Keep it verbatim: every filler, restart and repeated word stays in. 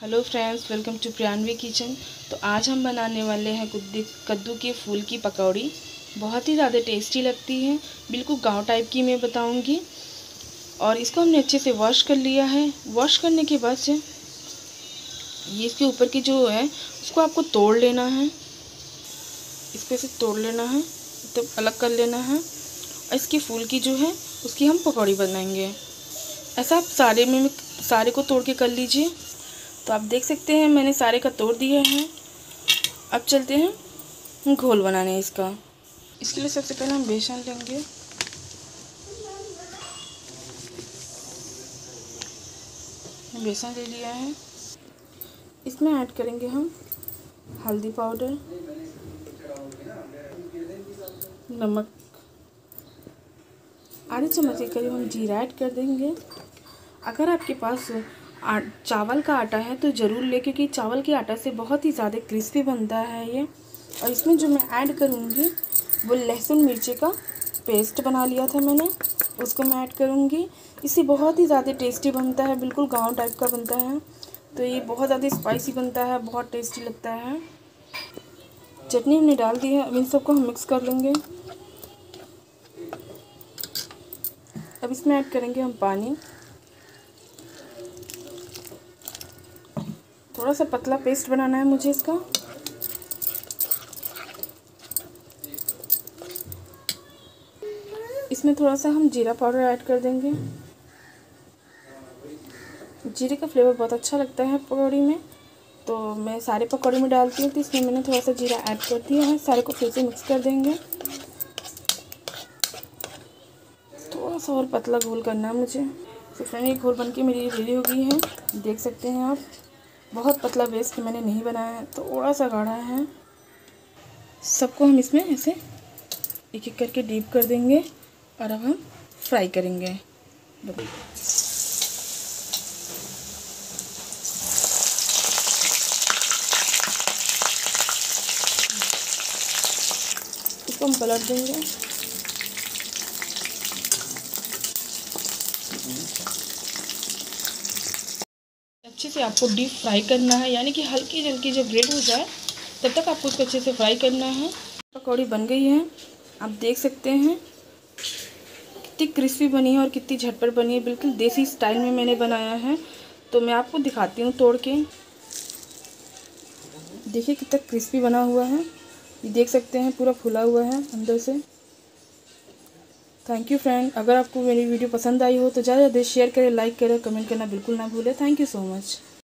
Hello friends, welcome to Priyanvi kitchen. तो आज हम बनाने वाले हैं कद्दू के फूल की पकौड़ी। बहुत ही ज़्यादा टेस्टी लगती है, बिल्कुल गांव टाइप की मैं बताऊंगी। और इसको हमने अच्छे से वॉश कर लिया है। वॉश करने के बाद से ये इसके ऊपर की जो है उसको आपको तोड़ लेना है, इसको ऐसे तोड़ लेना है, तब अलग कर लेना है। और इसके फूल की जो है उसकी हम पकौड़ी बनाएंगे। ऐसा आप सारे में सारे को तोड़ के कर लीजिए। तो आप देख सकते हैं मैंने सारे का तोड़ दिया है। अब चलते हैं घोल बनाने इसका। इसके लिए सबसे पहले हम बेसन लेंगे। बेसन ले लिया है। इसमें ऐड करेंगे हम हल्दी पाउडर, नमक, आधे चम्मच के करीब हम जीरा ऐड कर देंगे। अगर आपके पास आ, चावल का आटा है तो ज़रूर ले, क्योंकि चावल के आटा से बहुत ही ज़्यादा क्रिस्पी बनता है ये। और इसमें जो मैं ऐड करूँगी वो लहसुन मिर्ची का पेस्ट बना लिया था मैंने, उसको मैं ऐड करूँगी। इससे बहुत ही ज़्यादा टेस्टी बनता है, बिल्कुल गांव टाइप का बनता है। तो ये बहुत ज़्यादा स्पाइसी बनता है, बहुत टेस्टी लगता है। चटनी हमने डाल दी है। अब इन सबको हम मिक्स कर लेंगे। अब इसमें ऐड करेंगे हम पानी। थोड़ा सा पतला पेस्ट बनाना है मुझे इसका। इसमें थोड़ा सा हम जीरा पाउडर ऐड कर देंगे। जीरे का फ्लेवर बहुत अच्छा लगता है पकौड़ी में, तो मैं सारे पकौड़ी में डालती हूँ। तो इसमें मैंने थोड़ा सा जीरा ऐड कर दिया है। सारे को फिर से मिक्स कर देंगे। थोड़ा सा और पतला घोल करना है मुझे। तो फ्रेंड, ये घोल बनके मेरी रेडी हो गई है। देख सकते हैं आप, बहुत पतला पेस्ट मैंने नहीं बनाया है, थोड़ा सा गाढ़ा है। सबको हम इसमें ऐसे एक एक करके डीप कर देंगे और अब हम फ्राई करेंगे। इसको हम पलट देंगे। अच्छे से आपको डीप फ्राई करना है, यानी कि हल्की जल्की जब ब्रेड हो जाए तब तक आपको उसको अच्छे से फ्राई करना है। पकौड़ी बन गई है। आप देख सकते हैं कितनी क्रिस्पी बनी है और कितनी झटपट बनी है। बिल्कुल देसी स्टाइल में मैंने बनाया है। तो मैं आपको दिखाती हूँ तोड़ के। देखिए कितना क्रिस्पी बना हुआ है, ये देख सकते हैं पूरा फूला हुआ है अंदर से। थैंक यू फ्रेंड, अगर आपको मेरी वीडियो पसंद आई हो तो ज़्यादा से ज़्यादा शेयर करें, लाइक करें, कमेंट करना बिल्कुल ना भूलें। Thank you so much.